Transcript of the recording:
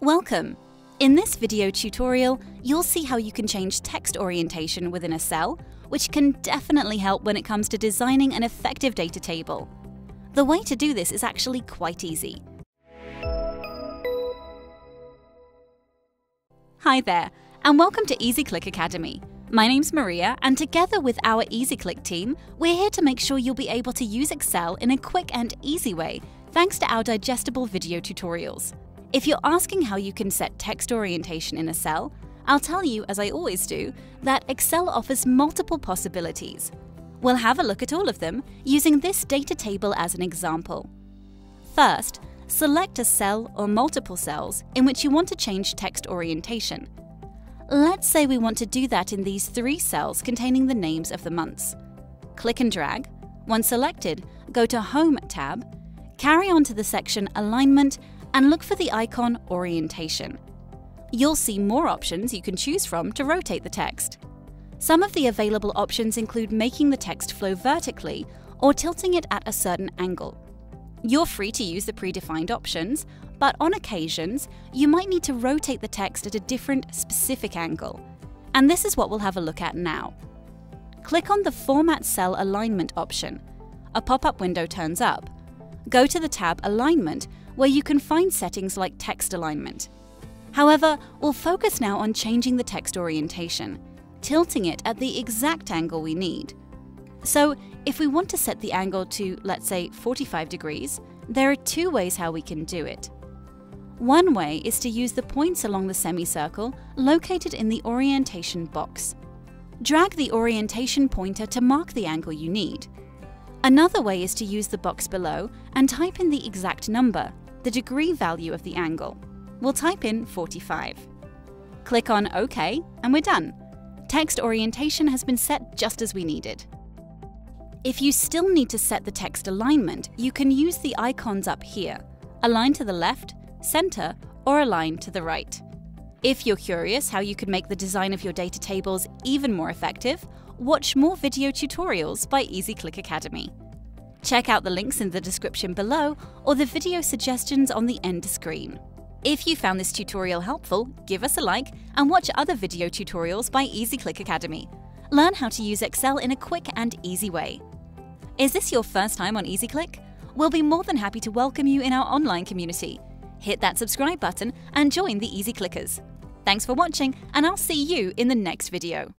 Welcome! In this video tutorial, you'll see how you can change text orientation within a cell, which can definitely help when it comes to designing an effective data table. The way to do this is actually quite easy. Hi there, and welcome to EasyClick Academy. My name's Maria, and together with our EasyClick team, we're here to make sure you'll be able to use Excel in a quick and easy way, thanks to our digestible video tutorials. If you're asking how you can set text orientation in a cell, I'll tell you, as I always do, that Excel offers multiple possibilities. We'll have a look at all of them using this data table as an example. First, select a cell or multiple cells in which you want to change text orientation. Let's say we want to do that in these three cells containing the names of the months. Click and drag. Once selected, go to Home tab, carry on to the section Alignment, and look for the icon Orientation. You'll see more options you can choose from to rotate the text. Some of the available options include making the text flow vertically or tilting it at a certain angle. You're free to use the predefined options, but on occasions, you might need to rotate the text at a different, specific angle. And this is what we'll have a look at now. Click on the Format Cell Alignment option. A pop-up window turns up. Go to the tab Alignment, where you can find settings like text alignment. However, we'll focus now on changing the text orientation, tilting it at the exact angle we need. So if we want to set the angle to, let's say, 45 degrees, there are two ways how we can do it. One way is to use the points along the semicircle located in the orientation box. Drag the orientation pointer to mark the angle you need. Another way is to use the box below and type in the exact number, the degree value of the angle. We'll type in 45. Click on OK and we're done. Text orientation has been set just as we needed. If you still need to set the text alignment, you can use the icons up here, align to the left, center, or align to the right. If you're curious how you could make the design of your data tables even more effective, watch more video tutorials by EasyClick Academy. Check out the links in the description below or the video suggestions on the end screen. If you found this tutorial helpful, give us a like and watch other video tutorials by EasyClick Academy. Learn how to use Excel in a quick and easy way. Is this your first time on EasyClick? We'll be more than happy to welcome you in our online community. Hit that subscribe button and join the EasyClickers. Thanks for watching, and I'll see you in the next video.